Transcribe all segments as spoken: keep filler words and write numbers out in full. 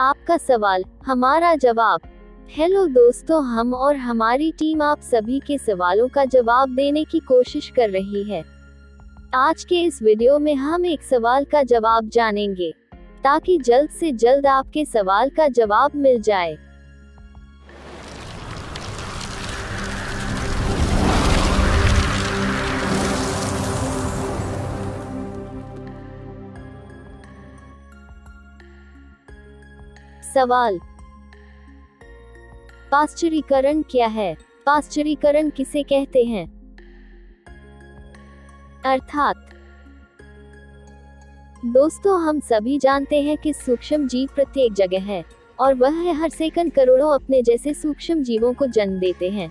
आपका सवाल हमारा जवाब। हेलो दोस्तों, हम और हमारी टीम आप सभी के सवालों का जवाब देने की कोशिश कर रही है। आज के इस वीडियो में हम एक सवाल का जवाब जानेंगे ताकि जल्द से जल्द आपके सवाल का जवाब मिल जाए। सवाल, पाश्चरीकरण क्या है? पाश्चरीकरण किसे कहते हैं? अर्थात दोस्तों, हम सभी जानते हैं कि सूक्ष्म जीव प्रत्येक जगह है और वह हर सेकंड करोड़ों अपने जैसे सूक्ष्म जीवों को जन्म देते हैं।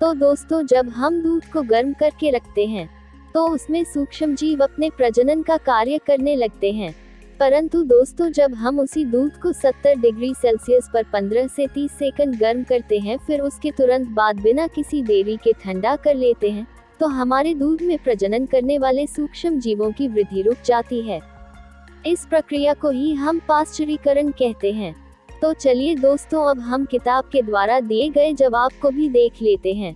तो दोस्तों, जब हम दूध को गर्म करके रखते हैं तो उसमें सूक्ष्म जीव अपने प्रजनन का कार्य करने लगते हैं। परंतु दोस्तों, जब हम उसी दूध को सत्तर डिग्री सेल्सियस पर पंद्रह से तीस सेकंड गर्म करते हैं, फिर उसके तुरंत बाद बिना किसी देरी के ठंडा कर लेते हैं, तो हमारे दूध में प्रजनन करने वाले सूक्ष्म जीवों की वृद्धि रुक जाती है। इस प्रक्रिया को ही हम पाश्चरीकरण कहते हैं। तो चलिए दोस्तों, अब हम किताब के द्वारा दिए गए जवाब को भी देख लेते हैं।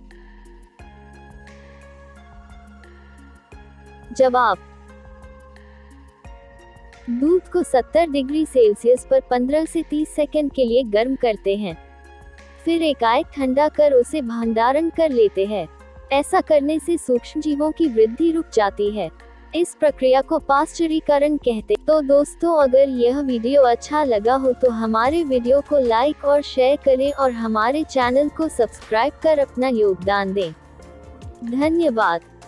जवाब, दूध को सत्तर डिग्री सेल्सियस पर पंद्रह से तीस सेकंड के लिए गर्म करते हैं, फिर एकाएक ठंडा कर उसे भंडारण कर लेते हैं। ऐसा करने से सूक्ष्म जीवों की वृद्धि रुक जाती है। इस प्रक्रिया को पाश्चरीकरण कहते हैं। तो दोस्तों, अगर यह वीडियो अच्छा लगा हो तो हमारे वीडियो को लाइक और शेयर करें और हमारे चैनल को सब्सक्राइब कर अपना योगदान दें। धन्यवाद।